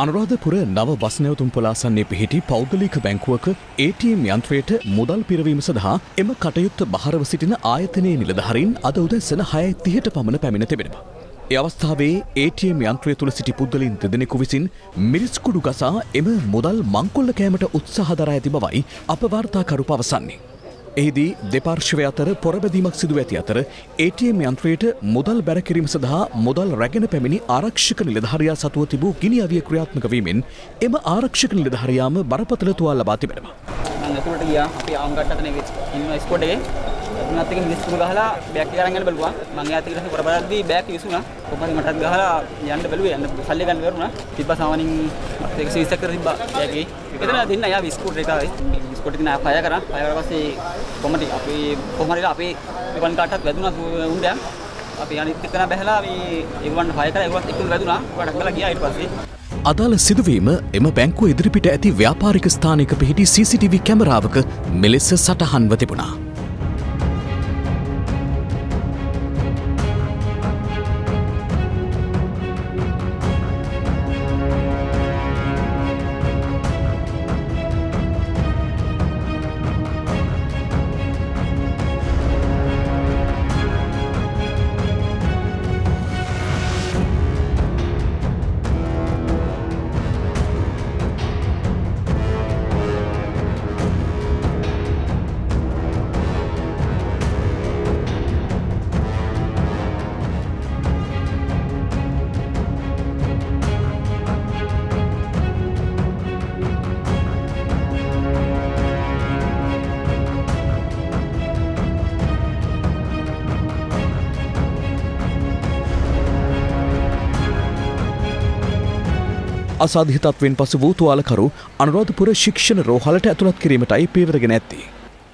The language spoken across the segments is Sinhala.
අනුරාධපුර නව බස් නැවතුම් පොළ ආසන්නයේ පිහිටි පෞද්ගලික බැංකුවක ATM යන්ත්‍රයට මුදල් පිරවීම සඳහා එම කටයුත්ත බහරව සිටින ආයතනයේ නිලධාරීන් අද උදැසන 6:30ට පමණ පැමිණ තිබෙනවා. ඒ අවස්ථාවේ ATM යන්ත්‍රය තුල සිටි පුද්ගලයන් දෙදෙනෙකු විසින් මිරිස් කුඩු ගසා එම මුදල් මංකොල්ල කෑමට උත්සාහ දරා ඇති බවයි අප වාර්තාකරු පවසන්නේ. එෙහිදී දෙපාර්ශ්වය අතර පොරබැදීමක් සිදු ඇති අතර ATM යන්ත්‍රයට මුදල් බැර කිරීම සඳහා මුදල් රැගෙන පැමිණි ආරක්ෂක නිලධාරියා සතුව තිබූ ගිනි අවිය ක්‍රියාත්මක වීමෙන් එම ආරක්ෂක නිලධාරියාම බරපතල තුවාල ලබා තිබෙනවා. අතුරට ගියා අපි ආංගට්ටට නෙවෙයි ස්කොඩ් එකේ මම අතකින් මිස් කුඩු ගහලා බෑග් එක අරන් යන්න බලුවා. මම එයාට ඊට පස්සේ පොරබදද්දී බෑග් විසුණා. කොහොමද මටත් ගහලා යන්න බැලුවේ යන්න සල්ලි ගන්න බැරුණා. තිබ්බා සාමාන්‍යයෙන් 120ක් කර තිබ්බා බෑගේ. එතන දෙන්න යා විස්කුඩ් එක ආවේ. විස්කුඩ් එක නෑ ෆයර් කරා. ෆයර් කරා පස්සේ කොමටි අපි කොහමරිලා අපි ඉවන් කාටත් වැදුණා උන්දයන්. අපි අනිත් එක්කන බැහැලා මේ ඉවන් ෆයර් කරා ඒවත් එක්කම වැදුණා. වඩක් කරලා ගියා ඊට පස්සේ. අදාළ සිදුවීම එම බැංකුව ඉදිරිපිට ඇති ව්‍යාපාරික ස්ථානයක පිහිටි CCTV කැමරාවක මෙලෙස සටහන්ව තිබුණා. අසාධිතත්වෙන් පසු වූ තුවාලකරු අනුරාධපුර ශික්ෂණ රෝහලට ඇතුළත් කිරීමටයි පියවරගෙන ඇත්තේ.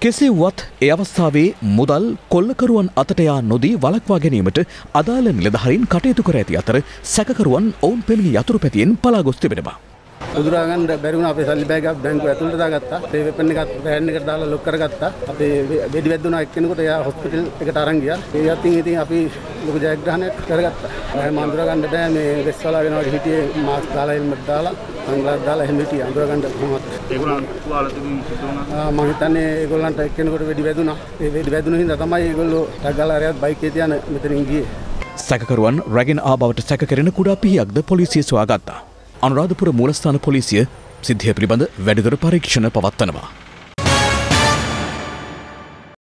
කෙසේ වුවත් ඒ අවස්ථාවේ මුදල් කොල්ලකරුවන් අතට යා නොදී වළක්වා ගැනීමට අදාළ නිලධාරීන් කටයුතු කර ඇති අතර සැකකරුවන් ඔවුන් පෙමිණි යතුරු පැතියෙන් පලා ගොස් තිබෙනවා. උදුරා ගන්න බැරි වුණා. අපේ සල්ලි බෑග් එක බැංකුව ඇතුළට දාගත්තා. ඒ වෙපන් එකත් පෑන් එකට දාලා ලොක් කරගත්තා. අපි බෙඩි වැදුණා එක්කෙනෙකුට. එයා හොස්පිටල් එකට අරන් ගියා. ඒ යතින් ඉතින් අපි ලොකු ජයග්‍රහණයක් කරගත්තා. මම අඳුර ගන්න බෑ මේ වෙස්සලා වෙනවා හිටියේ මාස් දාලා හෙල්මට් දාලා අංගලත් දාලා එහෙම හිටියේ අඳුර ගන්න කොහොමද ඒගොල්ලන් තුවාල දෙමින් හිටුණා. මම හිතන්නේ ඒගොල්ලන්ට එක්කෙනෙකුට වෙඩි වැදුනා. ඒ වෙඩි වැදුණු හින්දා තමයි ඒගොල්ලෝ ටග්ගාලා හරියට බයිකේ තියන මෙතනින් ගියේ. සැකකරුවන් රැගෙන ආ බවට සැක කරන කුඩා පිහියක්ද පොලිසිය සොයාගත්තා. අනුරාධපුර මූලස්ථාන පොලිසිය සිද්ධිය පිළිබඳ වැඩිදුර පරීක්ෂණ පවත්වනවා.